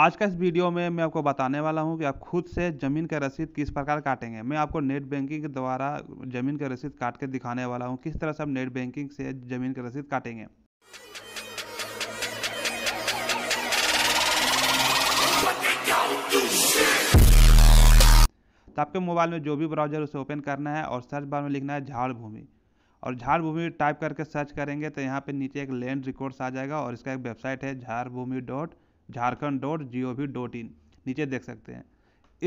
आज का इस वीडियो में मैं आपको बताने वाला हूं कि आप खुद से ज़मीन का रसीद किस प्रकार काटेंगे। मैं आपको नेट बैंकिंग के द्वारा ज़मीन का रसीद काट के दिखाने वाला हूं, किस तरह से आप नेट बैंकिंग से ज़मीन का रसीद काटेंगे। तो आपके मोबाइल में जो भी ब्राउज़र उसे ओपन करना है और सर्च बार में लिखना है झारभूमि, और झारभूमि टाइप करके सर्च करेंगे तो यहाँ पर नीचे एक लैंड रिकॉर्ड्स आ जाएगा और इसका एक वेबसाइट है jharkhand.gov.in, नीचे देख सकते हैं।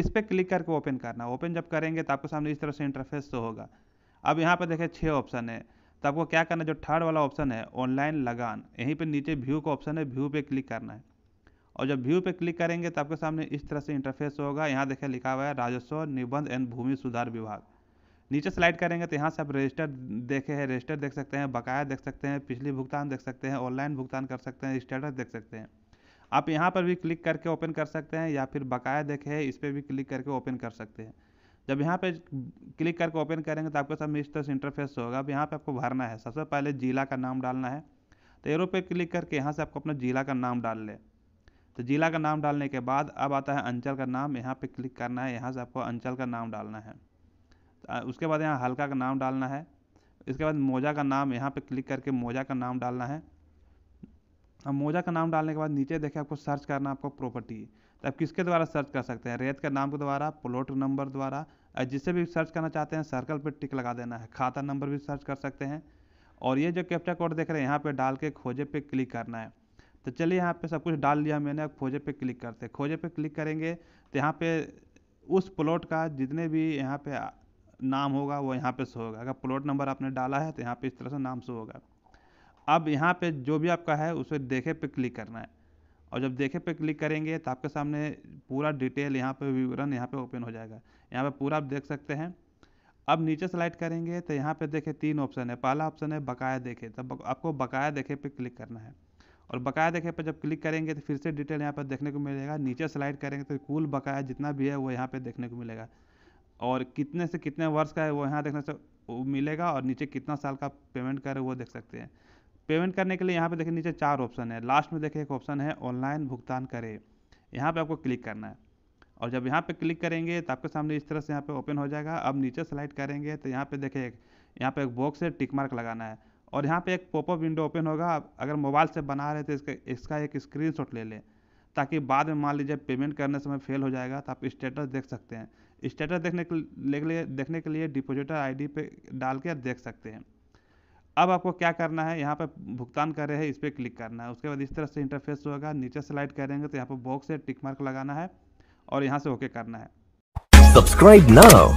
इस पर क्लिक करके ओपन करना। ओपन जब करेंगे तो आपके सामने इस तरह से इंटरफेस तो होगा। अब यहाँ पर देखें 6 ऑप्शन है, तो आपको क्या करना है, जो थर्ड वाला ऑप्शन है ऑनलाइन लगान, यहीं पे नीचे व्यू का ऑप्शन है, व्यू पे क्लिक करना है। और जब व्यू पे क्लिक करेंगे तो आपके सामने इस तरह से इंटरफेस होगा। यहाँ देखें लिखा हुआ है राजस्व निबंध एंड भूमि सुधार विभाग। नीचे स्लाइड करेंगे तो यहाँ से आप रजिस्टर देखे हैं, रजिस्टर देख सकते हैं, बकाया देख सकते हैं, पिछली भुगतान देख सकते हैं, ऑनलाइन भुगतान कर सकते हैं, स्टेटस देख सकते हैं। आप यहाँ पर भी क्लिक करके ओपन कर सकते हैं या फिर बकाया देखे इस पर भी क्लिक करके ओपन कर सकते हैं। जब यहाँ पे क्लिक करके ओपन करेंगे तो आपके सामने इस तरह से इंटरफेस होगा। अब यहाँ पे आपको भरना है, सबसे पहले ज़िला का नाम डालना है, तो एरो पे क्लिक करके यहाँ से आपको अपना ज़िला का नाम डाल ले। तो ज़िला का नाम डालने के बाद अब आता है अंचल का नाम, यहाँ पर क्लिक करना है, यहाँ से आपको अंचल का नाम डालना है। उसके बाद यहाँ हल्का का नाम डालना है, इसके बाद मोजा का नाम, यहाँ पर क्लिक करके मोजा का नाम डालना है। अब मोजा का नाम डालने के बाद नीचे देखें आपको सर्च करना, आपको प्रॉपर्टी, तो आप किसके द्वारा सर्च कर सकते हैं, रेत के नाम के द्वारा, प्लॉट नंबर द्वारा, जिससे भी सर्च करना चाहते हैं सर्कल पर टिक लगा देना है। खाता नंबर भी सर्च कर सकते हैं। और ये जो कैप्चा कोड देख रहे हैं यहाँ पे डाल के खोजे पे क्लिक करना है। तो चलिए यहाँ पे सब कुछ डाल लिया मैंने, अब खोजे पे क्लिक करते हैं। खोजे पे क्लिक करेंगे तो यहाँ पे उस प्लॉट का जितने भी यहाँ पे नाम होगा वो यहाँ पे शो होगा। अगर प्लॉट नंबर आपने डाला है तो यहाँ पे इस तरह से नाम शो होगा। अब यहाँ पे जो भी आपका है उसे देखे पे क्लिक करना है, और जब देखे पे क्लिक करेंगे तो आपके सामने पूरा डिटेल यहाँ पे विवरण यहाँ पे ओपन हो जाएगा। यहाँ पे पूरा आप देख सकते हैं। अब नीचे स्लाइड करेंगे तो यहाँ पे देखें 3 ऑप्शन है। पहला ऑप्शन है बकाया देखे, तब आपको बकाया देखे पे क्लिक करना है, और बकाया देखे पे जब क्लिक करेंगे तो फिर से डिटेल यहाँ पर देखने को मिलेगा। नीचे स्लाइड करेंगे तो कुल बकाया जितना भी है वो यहाँ पर देखने को मिलेगा, और कितने से कितने वर्ष का है वो यहाँ देखने से मिलेगा, और नीचे कितना साल का पेमेंट करे वो देख सकते हैं। पेमेंट करने के लिए यहाँ पे देखिए नीचे 4 ऑप्शन है, लास्ट में देखिए एक ऑप्शन है ऑनलाइन भुगतान करें, यहाँ पे आपको क्लिक करना है। और जब यहाँ पे क्लिक करेंगे तो आपके सामने इस तरह से यहाँ पे ओपन हो जाएगा। अब नीचे स्लाइड करेंगे तो यहाँ पे देखिए यहाँ पे एक बॉक्स है, टिक मार्क लगाना है, और यहाँ पे एक पॉपअप विंडो ओपन होगा। अगर मोबाइल से बना रहे तो इसका एक स्क्रीनशॉट ले लें, ताकि बाद में मान लीजिए पेमेंट करने समय फेल हो जाएगा तो आप स्टेटस देख सकते हैं। स्टेटस देखने के लिए डिपोजिटर ID पे डाल के देख सकते हैं। अब आपको क्या करना है, यहाँ पर भुगतान कर रहे हैं इस पर क्लिक करना है। उसके बाद इस तरह से इंटरफेस होगा। नीचे स्लाइड करेंगे तो यहाँ पर बॉक्स है, टिक मार्क लगाना है, और यहाँ से ओके करना है। Subscribe now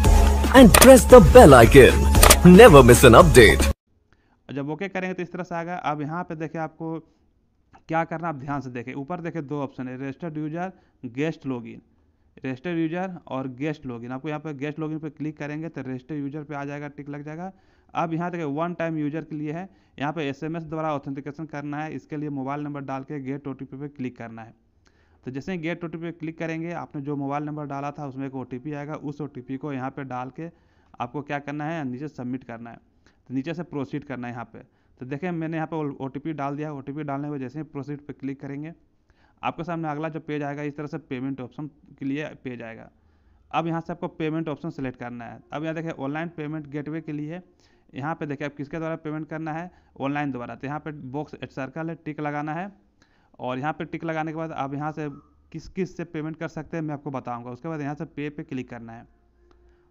and press the bell icon, never miss an update. जब ओके करेंगे तो इस तरह से आएगा। अब यहाँ पे देखें आपको क्या करना, आप ध्यान से देखें। ऊपर देखें 2 ऑप्शन है, registered user, guest login, registered user और गेस्ट लॉगिन। आपको यहाँ पर गेस्ट लॉगिन पर क्लिक करेंगे तो रजिस्टर्ड यूजर पे आ जाएगा, टिक लग जाएगा। अब यहाँ देखिए 1 टाइम यूजर के लिए है, यहाँ पे SMS द्वारा ऑथेंटिकेशन करना है। इसके लिए मोबाइल नंबर डाल के गेट OTP पे क्लिक करना है। तो जैसे ही गेट OTP पे क्लिक करेंगे, आपने जो मोबाइल नंबर डाला था उसमें एक OTP आएगा, उस OTP को यहाँ पे डाल के आपको क्या करना है, नीचे सबमिट करना है। तो नीचे से प्रोसीड करना है यहाँ पर। तो देखें मैंने यहाँ पर OTP डाल दिया। OTP डालने पर जैसे ही प्रोसीड पर क्लिक करेंगे आपके सामने अगला जो पेज आएगा इस तरह से पेमेंट ऑप्शन के लिए पेज आएगा। अब यहाँ से आपको पेमेंट ऑप्शन सेलेक्ट करना है। अब यहाँ देखिए ऑनलाइन पेमेंट गेटवे के लिए यहाँ पे देखिए आप किसके द्वारा पेमेंट करना है, ऑनलाइन द्वारा। तो यहाँ पे बॉक्स सर्कल है, टिक लगाना है, और यहाँ पे टिक लगाने के बाद आप यहाँ से किस से पेमेंट कर सकते हैं मैं आपको बताऊँगा। उसके बाद यहाँ से पे पे क्लिक करना है,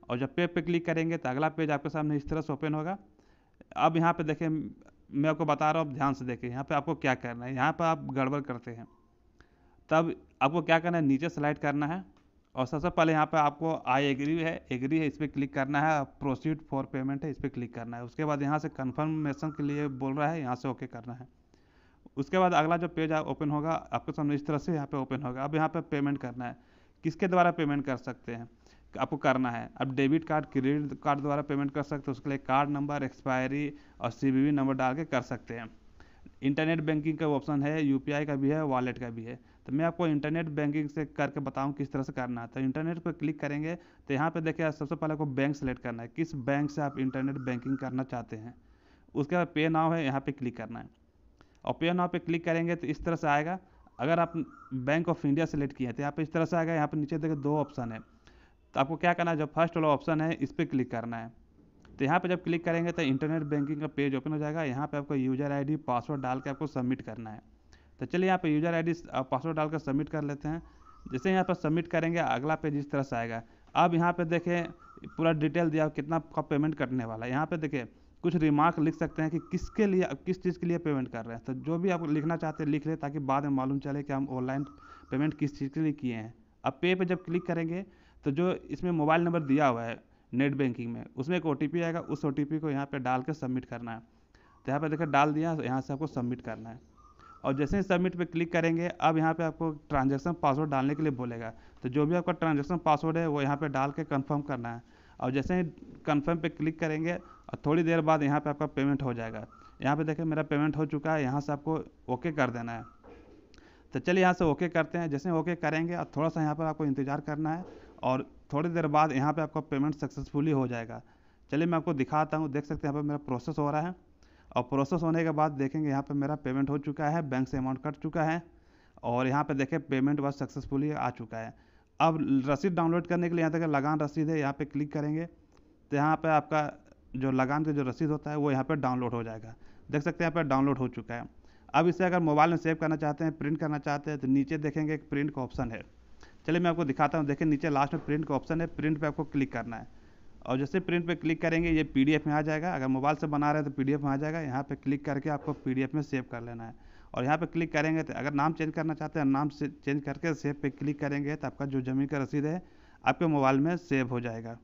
और जब पे पे क्लिक करेंगे तो अगला पेज आपके सामने इस तरह से ओपन होगा। अब यहाँ पर देखें, मैं आपको बता रहा हूँ, ध्यान से देखें यहाँ पर आपको क्या करना है। यहाँ पर आप गड़बड़ करते हैं तब आपको क्या करना है, नीचे स्लाइड करना है, और सबसे पहले यहाँ पे आपको आई एग्री है इस पर क्लिक करना है। प्रोसीड फॉर पेमेंट है, इस पर क्लिक करना है। उसके बाद यहाँ से कन्फर्मेशन के लिए बोल रहा है, यहाँ से ओके करना है। उसके बाद अगला जो पेज ओपन होगा आपके सामने इस तरह से यहाँ पे ओपन होगा। अब यहाँ पे पेमेंट करना है, किसके द्वारा पेमेंट कर सकते हैं आपको करना है। अब डेबिट कार्ड, क्रेडिट कार्ड द्वारा पेमेंट कर सकते हैं। उसके लिए कार्ड नंबर, एक्सपायरी और CVV नंबर डाल के कर सकते हैं। इंटरनेट बैंकिंग का ऑप्शन है, UPI का भी है, वॉलेट का भी है। तो मैं आपको इंटरनेट बैंकिंग से करके बताऊं किस तरह से करना है। तो इंटरनेट पर क्लिक करेंगे तो यहाँ पे देखिए सबसे पहले आपको बैंक सेलेक्ट करना है, किस बैंक से आप इंटरनेट बैंकिंग करना चाहते हैं। उसके बाद पे नाउ है, यहाँ पे क्लिक करना है, और पे नाउ पे क्लिक करेंगे तो इस तरह से आएगा। अगर आप बैंक ऑफ इंडिया सेलेक्ट किए हैं तो यहाँ पे इस तरह से आएगा। यहाँ पे नीचे देखिए दो ऑप्शन है, तो आपको क्या करना है, जो फर्स्ट वाला ऑप्शन है इस पर क्लिक करना है। तो यहाँ पे जब क्लिक करेंगे तो इंटरनेट बैंकिंग का पेज ओपन हो जाएगा। यहाँ पे आपको यूज़र आईडी पासवर्ड डाल के आपको सबमिट करना है। तो चलिए यहाँ पे यूज़र आईडी पासवर्ड डाल कर सबमिट कर लेते हैं। जैसे यहाँ पर सबमिट करेंगे अगला पेज इस तरह से आएगा। अब यहाँ पे देखें पूरा डिटेल दिया कितना का पेमेंट कटने वाला है। यहाँ पे देखें कुछ रिमार्क लिख सकते हैं कि किसके लिए किस चीज़ के लिए पेमेंट कर रहे हैं। तो जो भी आप लिखना चाहते हैं लिख लें ताकि बाद में मालूम चले कि हम ऑनलाइन पेमेंट किस चीज़ के लिए किए हैं। अब पे पर जब क्लिक करेंगे तो जो इसमें मोबाइल नंबर दिया हुआ है नेट बैंकिंग में, उसमें एक OTP आएगा, उस OTP को यहाँ पर डाल के सबमिट करना है। तो यहाँ पर देखिए डाल दिया, यहाँ से आपको सबमिट करना है। और जैसे ही सबमिट पे क्लिक करेंगे अब यहाँ पे आपको ट्रांजैक्शन पासवर्ड डालने के लिए बोलेगा। तो जो भी आपका ट्रांजैक्शन पासवर्ड है वो यहाँ पे डाल के कंफर्म करना है। और जैसे ही कंफर्म पे क्लिक करेंगे और थोड़ी देर बाद यहाँ पे आपका पेमेंट हो जाएगा। यहाँ पे देखिए मेरा पेमेंट हो चुका है, यहाँ से आपको ओके कर देना है। तो चलिए यहाँ से ओके करते हैं। जैसे ओके करेंगे और थोड़ा सा यहाँ पर आपको इंतज़ार करना है और थोड़ी देर बाद यहाँ पर आपका पेमेंट सक्सेसफुली हो जाएगा। चलिए मैं आपको दिखाता हूँ, देख सकते हैं यहाँ पर मेरा प्रोसेस हो रहा है। और प्रोसेस होने के बाद देखेंगे यहाँ पे मेरा पेमेंट हो चुका है, बैंक से अमाउंट कट चुका है। और यहाँ पे देखें पेमेंट बस सक्सेसफुली आ चुका है। अब रसीद डाउनलोड करने के लिए यहाँ तक लगान रसीद है, यहाँ पे क्लिक करेंगे तो यहाँ पे आपका जो लगान का जो रसीद होता है वो यहाँ पे डाउनलोड हो जाएगा। देख सकते हैं यहाँ पर डाउनलोड हो चुका है। अब इसे अगर मोबाइल में सेव करना चाहते हैं, प्रिंट करना चाहते हैं तो नीचे देखेंगे एक प्रिंट का ऑप्शन है। चलिए मैं आपको दिखाता हूँ। देखें नीचे लास्ट में प्रिंट का ऑप्शन है, प्रिंट पर आपको क्लिक करना है। और जैसे प्रिंट पे क्लिक करेंगे ये PDF में आ जाएगा। अगर मोबाइल से बना रहे हैं तो PDF में आ जाएगा। यहाँ पे क्लिक करके आपको PDF में सेव कर लेना है। और यहाँ पे क्लिक करेंगे तो अगर नाम चेंज करना चाहते हैं, नाम से चेंज करके सेव पे क्लिक करेंगे तो आपका जो जमीन का रसीद है आपके मोबाइल में सेव हो जाएगा।